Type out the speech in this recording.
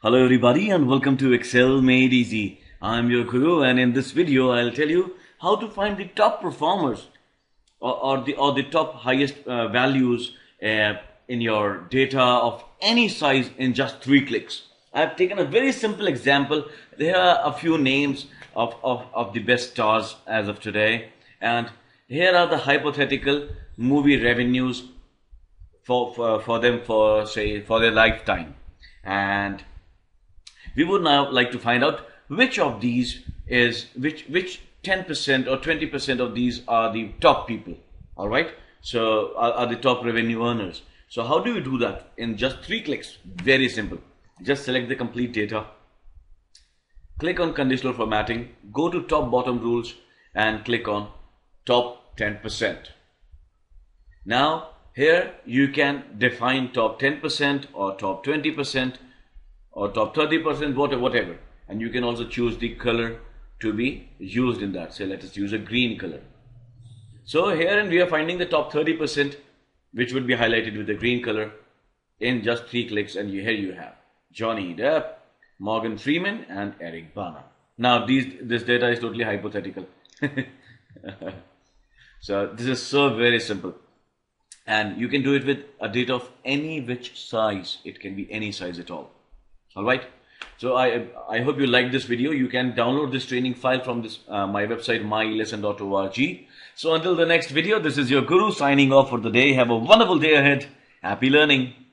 Hello everybody and welcome to Excel Made Easy. I'm your guru and in this video I'll tell you how to find the top performers or the top highest values in your data of any size in just 3 clicks. I've taken a very simple example. There are a few names of the best stars as of today, and here are the hypothetical movie revenues for them for their lifetime. And we would now like to find out which of these is, which 10% or 20% of these are the top people, all right? So, are the top revenue earners. So, how do you do that in just 3 clicks? Very simple. Just select the complete data, click on conditional formatting, go to top bottom rules and click on top 10%. Now, here you can define top 10% or top 20% or top 30%, whatever. And you can also choose the color to be used in that. So let us use a green color. So here and we are finding the top 30%, which would be highlighted with the green color in just 3 clicks. And here you have Johnny Depp, Morgan Freeman and Eric Bana. Now this data is totally hypothetical. So this is so very simple. And you can do it with a data of any which size. It can be any size at all. All right. So I hope you like this video. You can download this training file from this my website myelesson.org. So until the next video, this is your guru signing off for the day. Have a wonderful day ahead. Happy learning.